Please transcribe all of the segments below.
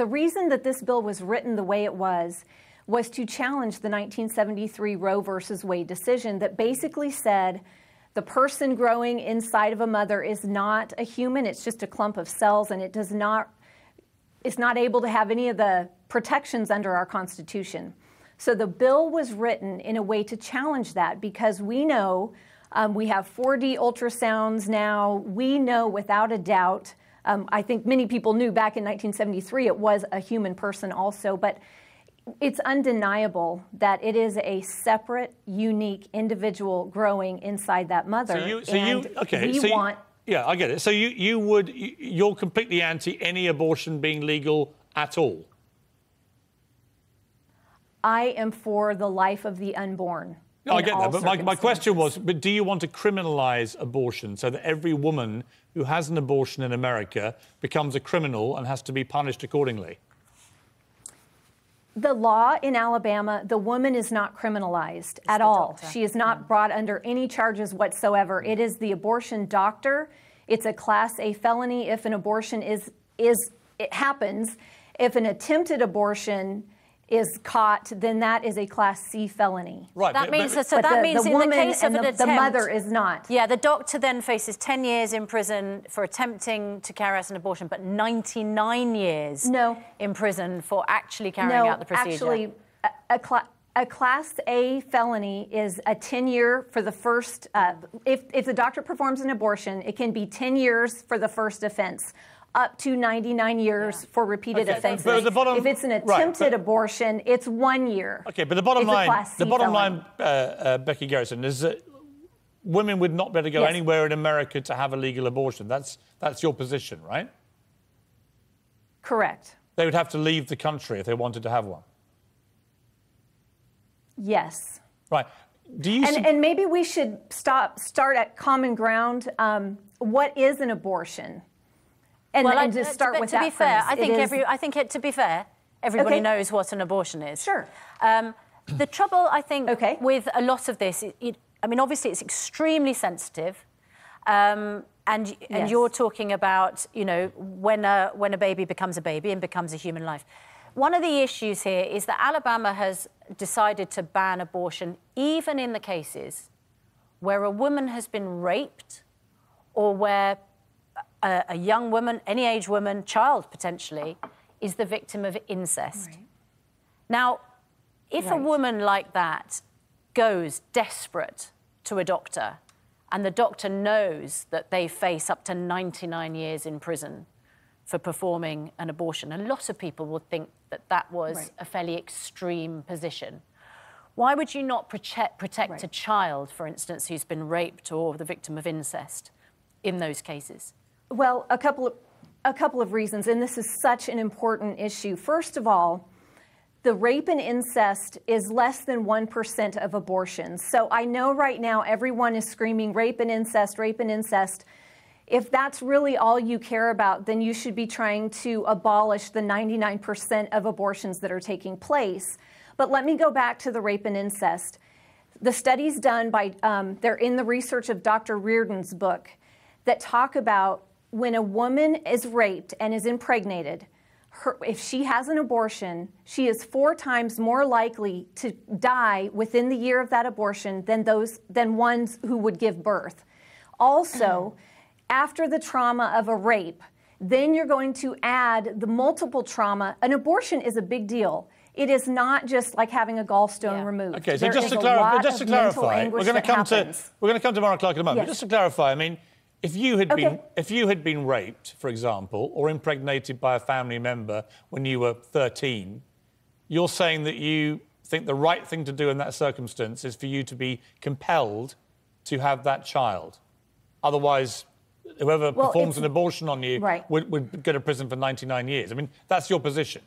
the reason that this bill was written the way it was to challenge the 1973 Roe versus Wade decision that basically said the person growing inside of a mother is not a human, it's just a clump of cells, and it's not able to have any of the protections under our Constitution. So the bill was written in a way to challenge that, because we know we have 4D ultrasounds now. We know without a doubt, I think many people knew back in 1973 it was a human person also, but it's undeniable that it is a separate, unique individual growing inside that mother. Yeah, I get it. So you're completely anti any abortion being legal at all? I am for the life of the unborn. No, I get that, but my question was, but do you want to criminalise abortion so that every woman who has an abortion in America becomes a criminal and has to be punished accordingly? The law in Alabama, the woman is not criminalized at all. She is not brought under any charges whatsoever. It is the abortion doctor. It's a Class A felony if an abortion it happens. If an attempted abortion is caught, then that is a Class C felony. Right. That means in the case of an attempt, the mother is not. Yeah, the doctor then faces 10 years in prison for attempting to carry out an abortion, but 99 years in prison for actually carrying out the procedure. Actually, a Class A felony is a 10-year for the first... if the doctor performs an abortion, it can be 10 years for the first offense, up to 99 years for repeated offences. If it's an attempted abortion, it's 1 year. Okay, but the bottom line, Becky Gerritson, is that women would not be able to go anywhere in America to have a legal abortion. That's your position, right? Correct. They would have to leave the country if they wanted to have one. Yes. Right. Do you and maybe we should start at common ground. What is an abortion? And just start with that. To be fair, everybody knows what an abortion is. Sure. The trouble, I think, with a lot of this, I mean, obviously, it's extremely sensitive, and you're talking about, you know, when a baby becomes a baby and becomes a human life. One of the issues here is that Alabama has decided to ban abortion, even in the cases where a woman has been raped, or where a young woman, any age woman, child potentially, is the victim of incest. Right. Now, if a woman like that goes desperate to a doctor, and the doctor knows that they face up to 99 years in prison for performing an abortion, a lot of people would think that that was a fairly extreme position. Why would you not protect a child, for instance, who's been raped or the victim of incest in those cases? Well, a couple of reasons, and this is such an important issue. First of all, the rape and incest is less than 1% of abortions. So I know right now everyone is screaming rape and incest, rape and incest. If that's really all you care about, then you should be trying to abolish the 99% of abortions that are taking place. But let me go back to the rape and incest. The studies done by, they're in the research of Dr. Reardon's book, that talk about when a woman is raped and is impregnated, if she has an abortion, she is 4 times more likely to die within the year of that abortion than ones who would give birth. Also, after the trauma of a rape, then you're going to add the multiple trauma. An abortion is a big deal. It is not just like having a gallstone removed. Okay, so just to clarify, we're going to come to Mara Clarke in a moment. Yes. But just to clarify, I mean, If you had been raped, for example, or impregnated by a family member when you were 13, you're saying that you think the right thing to do in that circumstance is for you to be compelled to have that child. Otherwise, whoever performs an abortion on you would go to prison for 99 years. I mean, that's your position.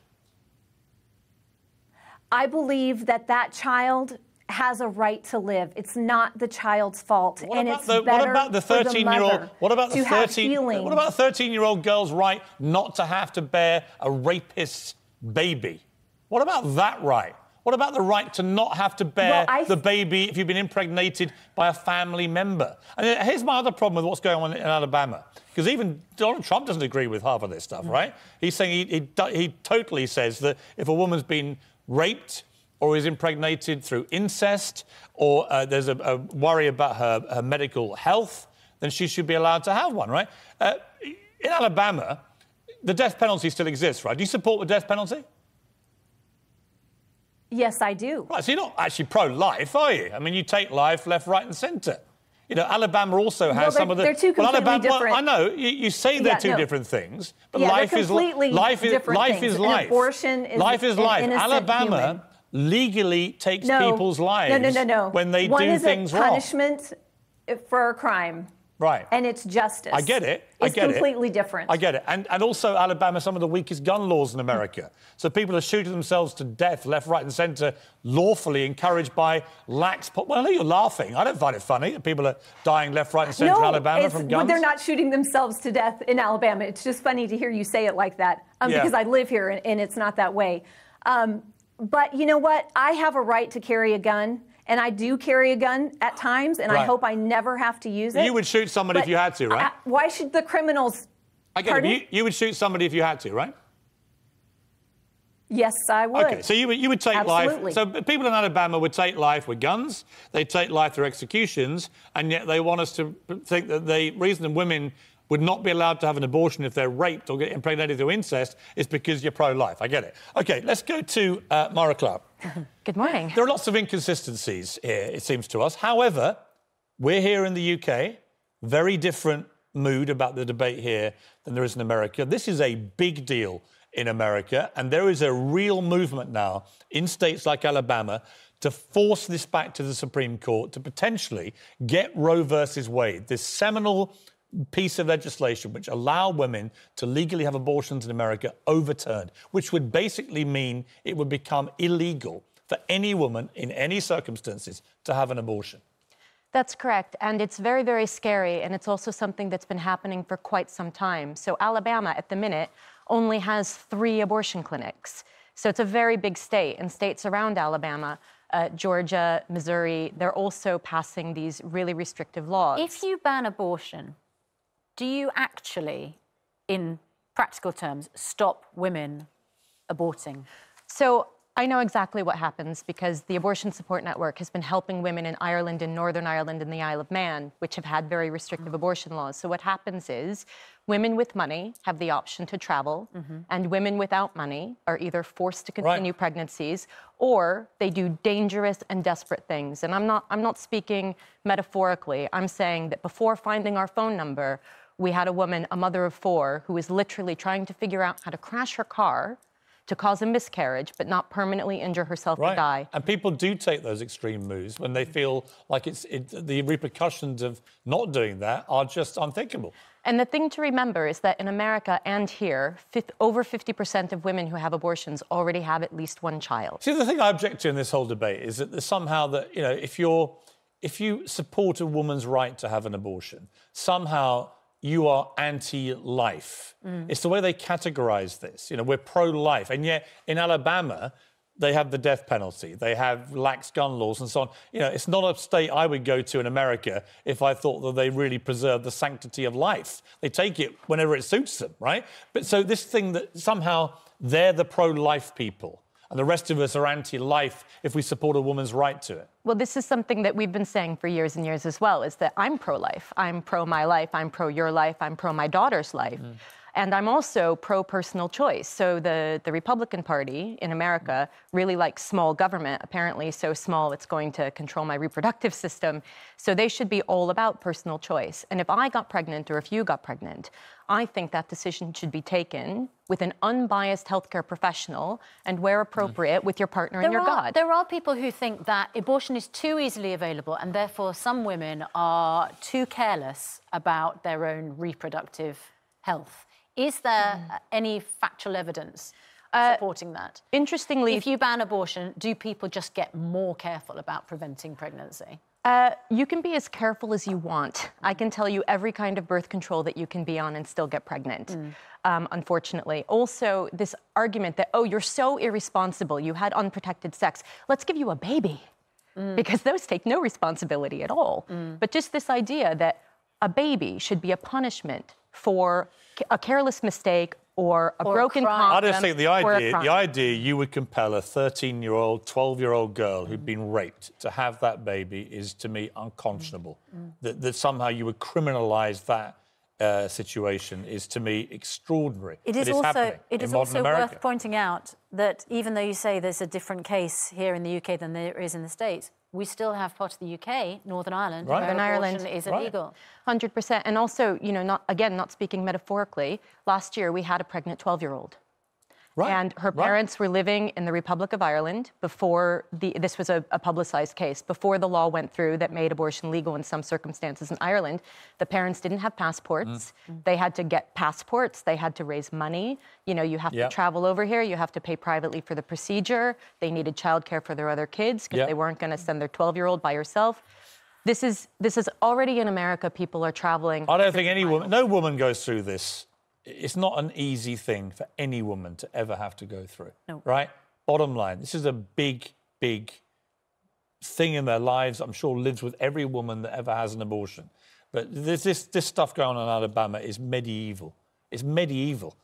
I believe that that child has a right to live. It's not the child's fault, and it's better for the mother to have feelings. What about the 13-year-old girl's right not to have to bear a rapist's baby? What about that right? What about the right to not have to bear the baby if you've been impregnated by a family member? And here's my other problem with what's going on in Alabama, because even Donald Trump doesn't agree with half of this stuff, right? He's saying he totally says that if a woman's been raped or is impregnated through incest or there's a worry about her medical health, then she should be allowed to have one, right? In Alabama, the death penalty still exists, right? Do you support the death penalty? Yes, I do. Right, so you're not actually pro-life, are you? I mean, you take life left, right and centre. You know, Alabama also has some of the... They're two completely different... Well, I know, you say they're two different things, but life is life. Abortion is... Life is life. Alabama... Human. Legally takes people's lives when they do things wrong. One is a punishment for a crime. Right. And it's justice. I get it. It's completely different. I get it. And also, Alabama, some of the weakest gun laws in America. So people are shooting themselves to death, left, right and centre, lawfully encouraged by lax... Well, I know you're laughing. I don't find it funny that people are dying left, right and centre in Alabama from guns. No, they're not shooting themselves to death in Alabama. It's just funny to hear you say it like that, because I live here and it's not that way. But you know what? I have a right to carry a gun, and I do carry a gun at times, and I hope I never have to use it. You would shoot somebody if you had to, right? Why should the criminals... I get it. You would shoot somebody if you had to, right? Yes, I would. OK, so you would take life. So people in Alabama would take life with guns, they take life through executions, and yet they want us to think that the reason that women would not be allowed to have an abortion if they're raped or get impregnated through incest is because you're pro-life. I get it. OK, let's go to Mara Clarke. Good morning. There are lots of inconsistencies here, it seems to us. However, we're here in the UK, very different mood about the debate here than there is in America. This is a big deal in America, and there is a real movement now in states like Alabama to force this back to the Supreme Court to potentially get Roe versus Wade, this seminal piece of legislation which allowed women to legally have abortions in America overturned, which would basically mean it would become illegal for any woman in any circumstances to have an abortion. That's correct, and it's very, very scary, and it's also something that's been happening for quite some time. So Alabama, at the minute, only has 3 abortion clinics. So it's a very big state, and states around Alabama, Georgia, Missouri, they're also passing these really restrictive laws. If you ban abortion, do you actually, in practical terms, stop women aborting? So I know exactly what happens because the Abortion Support Network has been helping women in Ireland, in Northern Ireland, and the Isle of Man, which have had very restrictive abortion laws. So what happens is women with money have the option to travel, and women without money are either forced to continue pregnancies or they do dangerous and desperate things. And I'm not speaking metaphorically. I'm saying that before finding our phone number, we had a woman, a mother of 4, who was literally trying to figure out how to crash her car to cause a miscarriage, but not permanently injure herself or die. And people do take those extreme moves when they feel like the repercussions of not doing that are just unthinkable. And the thing to remember is that in America and here, over 50% of women who have abortions already have at least 1 child. See, the thing I object to in this whole debate is that somehow that, you know, if you support a woman's right to have an abortion, somehow you are anti-life. It's the way they categorise this. You know, we're pro-life. And yet, in Alabama, they have the death penalty. They have lax gun laws and so on. You know, it's not a state I would go to in America if I thought that they really preserved the sanctity of life. They take it whenever it suits them, right? But so this thing that somehow they're the pro-life people and the rest of us are anti-life if we support a woman's right to it. Well, this is something that we've been saying for years and years as well, is that I'm pro-life. I'm pro-my life. I'm pro-your life. I'm pro-my daughter's life. And I'm also pro-personal choice. So the Republican Party in America really likes small government, apparently so small it's going to control my reproductive system. So they should be all about personal choice. And if I got pregnant or if you got pregnant, I think that decision should be taken with an unbiased healthcare professional and, where appropriate, with your partner and your God. There are people who think that abortion is too easily available and therefore some women are too careless about their own reproductive health. Is there any factual evidence supporting that? Interestingly, if you ban abortion, do people just get more careful about preventing pregnancy? You can be as careful as you want. I can tell you every kind of birth control that you can be on and still get pregnant, unfortunately. Also, this argument that, oh, you're so irresponsible, you had unprotected sex, let's give you a baby, because those take no responsibility at all. But just this idea that a baby should be a punishment for a careless mistake or a broken condom. I just think the idea you would compel a 13-year-old, 12-year-old girl who'd been raped to have that baby is, to me, unconscionable. That somehow you would criminalise that situation is, to me, extraordinary. It is also worth pointing out that even though you say there's a different case here in the UK than there is in the States, we still have part of the UK, Northern Ireland, where abortion is illegal. 100%. And also, you know, not speaking metaphorically, last year we had a pregnant 12-year-old. Right. And her parents were living in the Republic of Ireland before this was a publicised case, before the law went through that made abortion legal in some circumstances in Ireland. The parents didn't have passports. They had to get passports. They had to raise money. You know, you have to travel over here. You have to pay privately for the procedure. They needed childcare for their other kids because they weren't going to send their 12-year-old by herself. This is already in America. People are traveling. I don't think any woman, no woman goes through this. It's not an easy thing for any woman to ever have to go through, right? Bottom line, this is a big, big thing in their lives. I'm sure lives with every woman that ever has an abortion. But this stuff going on in Alabama is medieval. It's medieval.